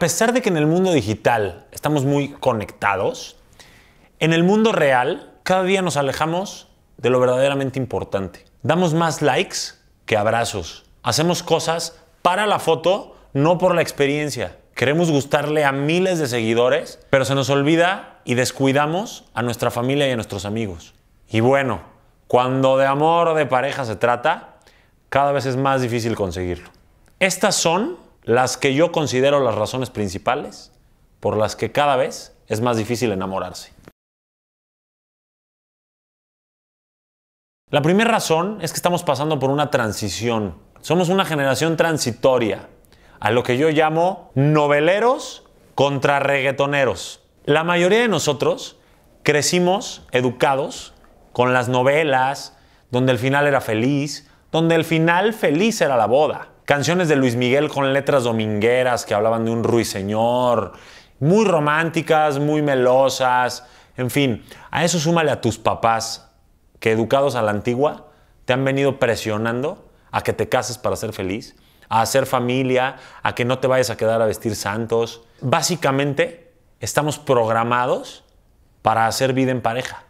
pesar de que en el mundo digital estamos muy conectados, en el mundo real cada día nos alejamos de lo verdaderamente importante. Damos más likes que abrazos. Hacemos cosas para la foto, no por la experiencia. Queremos gustarle a miles de seguidores, pero se nos olvida y descuidamos a nuestra familia y a nuestros amigos. Y bueno, cuando de amor o de pareja se trata, cada vez es más difícil conseguirlo. Estas son las que yo considero las razones principales por las que cada vez es más difícil enamorarse. La primera razón es que estamos pasando por una transición. Somos una generación transitoria, a lo que yo llamo noveleros contra reggaetoneros. La mayoría de nosotros crecimos educados con las novelas, donde el final era feliz, donde el final feliz era la boda. Canciones de Luis Miguel con letras domingueras que hablaban de un ruiseñor, muy románticas, muy melosas, en fin. A eso súmale a tus papás, que educados a la antigua te han venido presionando a que te cases para ser feliz, a hacer familia, a que no te vayas a quedar a vestir santos. Básicamente, estamos programados para hacer vida en pareja,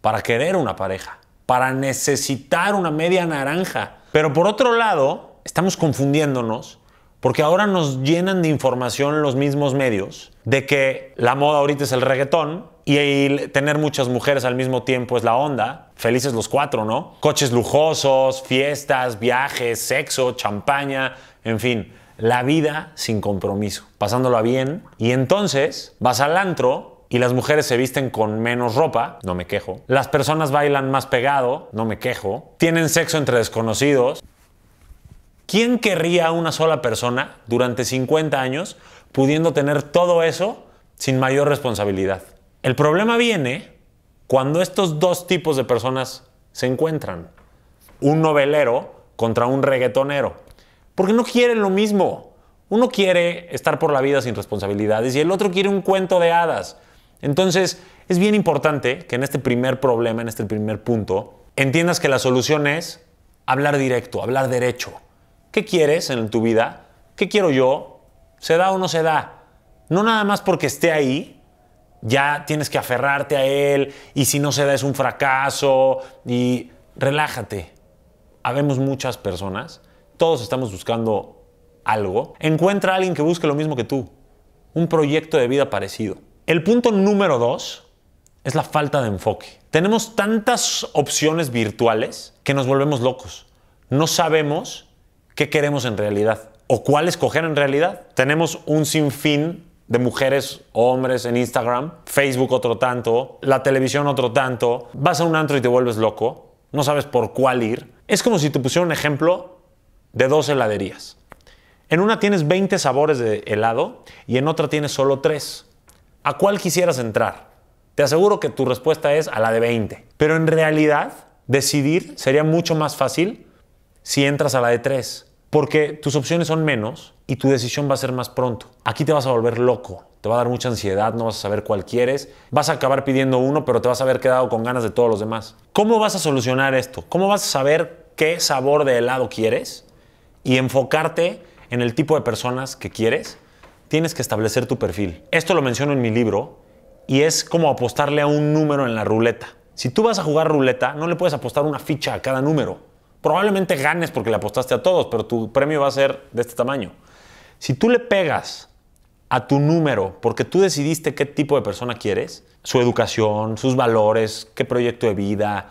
para querer una pareja, para necesitar una media naranja. Pero por otro lado, estamos confundiéndonos porque ahora nos llenan de información los mismos medios de que la moda ahorita es el reggaetón y tener muchas mujeres al mismo tiempo es la onda. Felices los cuatro, ¿no? Coches lujosos, fiestas, viajes, sexo, champaña, en fin. La vida sin compromiso, pasándola bien. Y entonces vas al antro y las mujeres se visten con menos ropa, no me quejo. Las personas bailan más pegado, no me quejo. Tienen sexo entre desconocidos. ¿Quién querría a una sola persona durante 50 años pudiendo tener todo eso sin mayor responsabilidad? El problema viene cuando estos dos tipos de personas se encuentran. Un novelero contra un reggaetonero. Porque no quieren lo mismo. Uno quiere estar por la vida sin responsabilidades y el otro quiere un cuento de hadas. Entonces, es bien importante que en este primer problema, en este primer punto, entiendas que la solución es hablar directo, hablar derecho. ¿Qué quieres en tu vida? ¿Qué quiero yo? ¿Se da o no se da? No nada más porque esté ahí, ya tienes que aferrarte a él y si no se da es un fracaso y relájate. Habemos muchas personas, todos estamos buscando algo. Encuentra a alguien que busque lo mismo que tú, un proyecto de vida parecido. El punto número 2 es la falta de enfoque. Tenemos tantas opciones virtuales que nos volvemos locos. No sabemos qué queremos en realidad o cuál escoger en realidad. Tenemos un sinfín de mujeres o hombres en Instagram, Facebook otro tanto, la televisión otro tanto. Vas a un antro y te vuelves loco, no sabes por cuál ir. Es como si te pusiera un ejemplo de dos heladerías. En una tienes 20 sabores de helado y en otra tienes solo 3. ¿A cuál quisieras entrar? Te aseguro que tu respuesta es a la de 20. Pero en realidad decidir sería mucho más fácil si entras a la de 3, porque tus opciones son menos y tu decisión va a ser más pronto. Aquí te vas a volver loco, te va a dar mucha ansiedad, no vas a saber cuál quieres, vas a acabar pidiendo uno, pero te vas a haber quedado con ganas de todos los demás. ¿Cómo vas a solucionar esto? ¿Cómo vas a saber qué sabor de helado quieres y enfocarte en el tipo de personas que quieres? Tienes que establecer tu perfil. Esto lo menciono en mi libro y es como apostarle a un número en la ruleta. Si tú vas a jugar ruleta, no le puedes apostar una ficha a cada número. Probablemente ganes porque le apostaste a todos, pero tu premio va a ser de este tamaño. Si tú le pegas a tu número porque tú decidiste qué tipo de persona quieres, su educación, sus valores, qué proyecto de vida,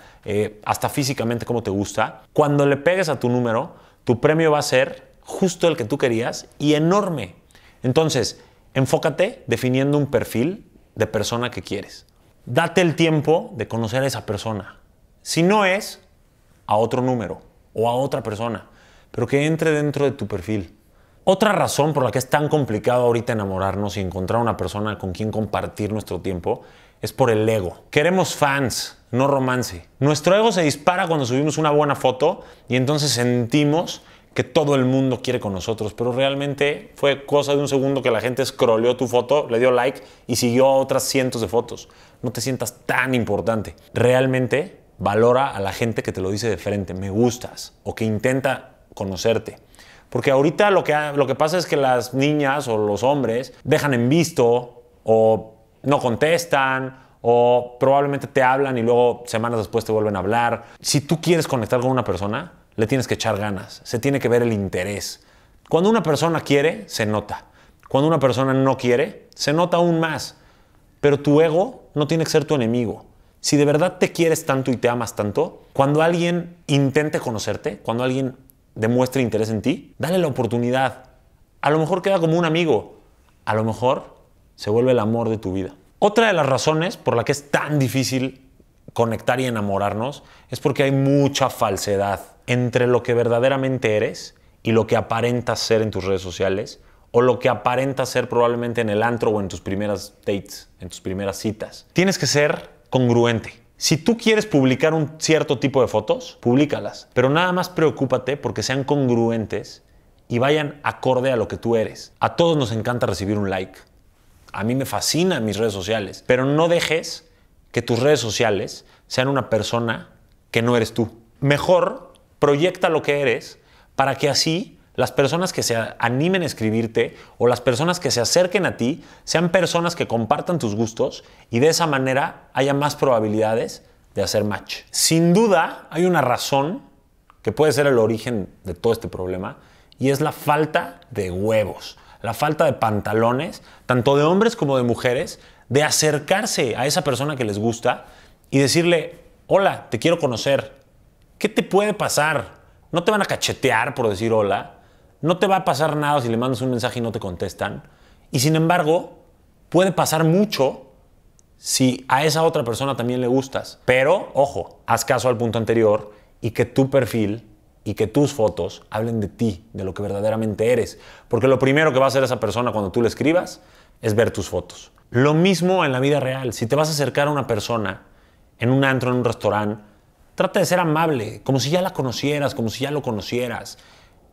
hasta físicamente cómo te gusta, cuando le pegues a tu número, tu premio va a ser justo el que tú querías y enorme. Entonces, enfócate definiendo un perfil de persona que quieres. Date el tiempo de conocer a esa persona. Si no es, a otro número o a otra persona, pero que entre dentro de tu perfil. Otra razón por la que es tan complicado ahorita enamorarnos y encontrar una persona con quien compartir nuestro tiempo es por el ego. Queremos fans, no romance. Nuestro ego se dispara cuando subimos una buena foto y entonces sentimos que todo el mundo quiere con nosotros, pero realmente fue cosa de un segundo que la gente scrolleó tu foto, le dio like y siguió otras cientos de fotos. No te sientas tan importante. Realmente valora a la gente que te lo dice de frente, me gustas, o que intenta conocerte. Porque ahorita lo que pasa es que las niñas o los hombres dejan en visto o no contestan o probablemente te hablan y luego semanas después te vuelven a hablar. Si tú quieres conectar con una persona, le tienes que echar ganas. Se tiene que ver el interés. Cuando una persona quiere, se nota. Cuando una persona no quiere, se nota aún más. Pero tu ego no tiene que ser tu enemigo. Si de verdad te quieres tanto y te amas tanto, cuando alguien intente conocerte, cuando alguien demuestre interés en ti, dale la oportunidad. A lo mejor queda como un amigo. A lo mejor se vuelve el amor de tu vida. Otra de las razones por la que es tan difícil conectar y enamorarnos es porque hay mucha falsedad entre lo que verdaderamente eres y lo que aparentas ser en tus redes sociales o lo que aparentas ser probablemente en el antro o en tus primeras dates, en tus primeras citas. Tienes que ser congruente. Si tú quieres publicar un cierto tipo de fotos, públicalas, pero nada más preocúpate porque sean congruentes y vayan acorde a lo que tú eres. A todos nos encanta recibir un like. A mí me fascinan mis redes sociales, pero no dejes que tus redes sociales sean una persona que no eres tú. Mejor proyecta lo que eres para que así las personas que se animen a escribirte o las personas que se acerquen a ti sean personas que compartan tus gustos y de esa manera haya más probabilidades de hacer match. Sin duda hay una razón que puede ser el origen de todo este problema y es la falta de huevos, la falta de pantalones, tanto de hombres como de mujeres, de acercarse a esa persona que les gusta y decirle, hola, te quiero conocer, ¿qué te puede pasar? No te van a cachetear por decir hola. No te va a pasar nada si le mandas un mensaje y no te contestan. Y sin embargo, puede pasar mucho si a esa otra persona también le gustas. Pero, ojo, haz caso al punto anterior y que tu perfil y que tus fotos hablen de ti, de lo que verdaderamente eres. Porque lo primero que va a hacer esa persona cuando tú le escribas es ver tus fotos. Lo mismo en la vida real. Si te vas a acercar a una persona en un antro, en un restaurante, trata de ser amable, como si ya la conocieras, como si ya lo conocieras,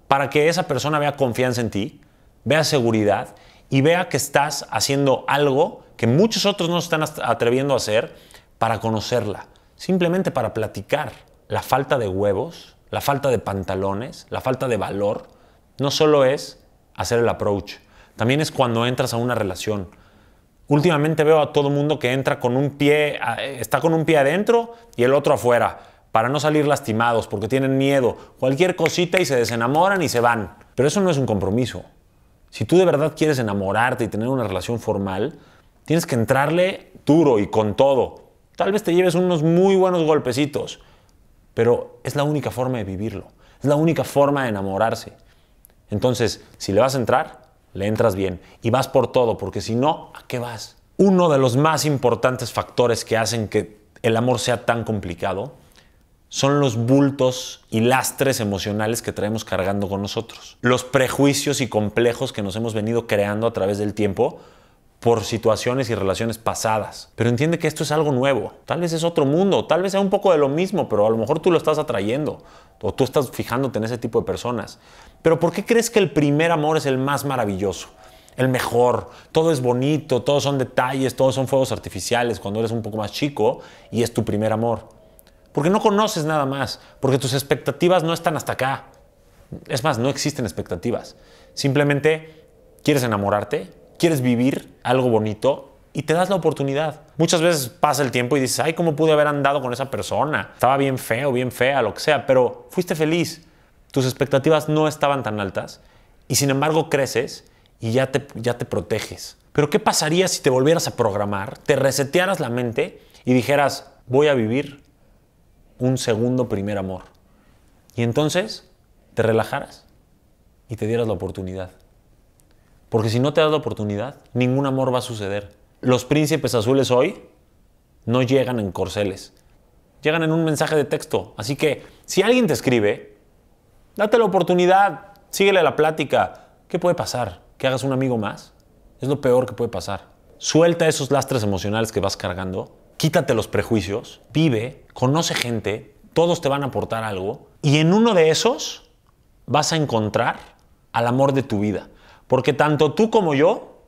para que esa persona vea confianza en ti, vea seguridad y vea que estás haciendo algo que muchos otros no están atreviendo a hacer para conocerla, simplemente para platicar. La falta de huevos, la falta de pantalones, la falta de valor, no solo es hacer el approach, también es cuando entras a una relación. Últimamente veo a todo mundo que entra con un pie, está con un pie adentro y el otro afuera, para no salir lastimados, porque tienen miedo, cualquier cosita y se desenamoran y se van. Pero eso no es un compromiso. Si tú de verdad quieres enamorarte y tener una relación formal, tienes que entrarle duro y con todo. Tal vez te lleves unos muy buenos golpecitos, pero es la única forma de vivirlo. Es la única forma de enamorarse. Entonces, si le vas a entrar, le entras bien y vas por todo, porque si no, ¿a qué vas? Uno de los más importantes factores que hacen que el amor sea tan complicado son los bultos y lastres emocionales que traemos cargando con nosotros. Los prejuicios y complejos que nos hemos venido creando a través del tiempo por situaciones y relaciones pasadas. Pero entiende que esto es algo nuevo. Tal vez es otro mundo, tal vez sea un poco de lo mismo, pero a lo mejor tú lo estás atrayendo o tú estás fijándote en ese tipo de personas. Pero ¿por qué crees que el primer amor es el más maravilloso? El mejor, todo es bonito, todos son detalles, todos son fuegos artificiales cuando eres un poco más chico y es tu primer amor. Porque no conoces nada más, porque tus expectativas no están hasta acá. Es más, no existen expectativas. Simplemente quieres enamorarte, quieres vivir algo bonito y te das la oportunidad. Muchas veces pasa el tiempo y dices, ay, ¿cómo pude haber andado con esa persona? Estaba bien feo, bien fea, lo que sea, pero fuiste feliz. Tus expectativas no estaban tan altas y sin embargo creces y ya te proteges. Pero ¿qué pasaría si te volvieras a programar, te resetearas la mente y dijeras, voy a vivir un segundo primer amor? Y entonces te relajaras y te dieras la oportunidad. Porque si no te das la oportunidad, ningún amor va a suceder. Los príncipes azules hoy no llegan en corceles. Llegan en un mensaje de texto. Así que si alguien te escribe, date la oportunidad, síguele la plática. ¿Qué puede pasar? ¿Que hagas un amigo más? Es lo peor que puede pasar. Suelta esos lastres emocionales que vas cargando. Quítate los prejuicios, vive, conoce gente, todos te van a aportar algo y en uno de esos vas a encontrar al amor de tu vida. Porque tanto tú como yo,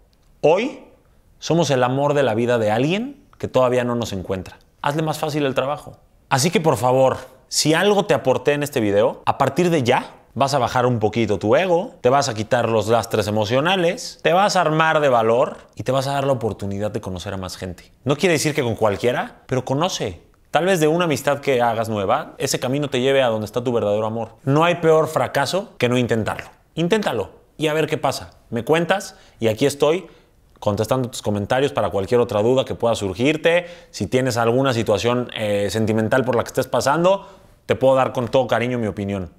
hoy, somos el amor de la vida de alguien que todavía no nos encuentra. Hazle más fácil el trabajo. Así que por favor, si algo te aporté en este video, a partir de ya, Vas a bajar un poquito tu ego, te vas a quitar los lastres emocionales, te vas a armar de valor y te vas a dar la oportunidad de conocer a más gente. No quiere decir que con cualquiera, pero conoce. Tal vez de una amistad que hagas nueva, ese camino te lleve a donde está tu verdadero amor. No hay peor fracaso que no intentarlo. Inténtalo y a ver qué pasa. Me cuentas y aquí estoy contestando tus comentarios para cualquier otra duda que pueda surgirte. Si tienes alguna situación sentimental por la que estés pasando, te puedo dar con todo cariño mi opinión.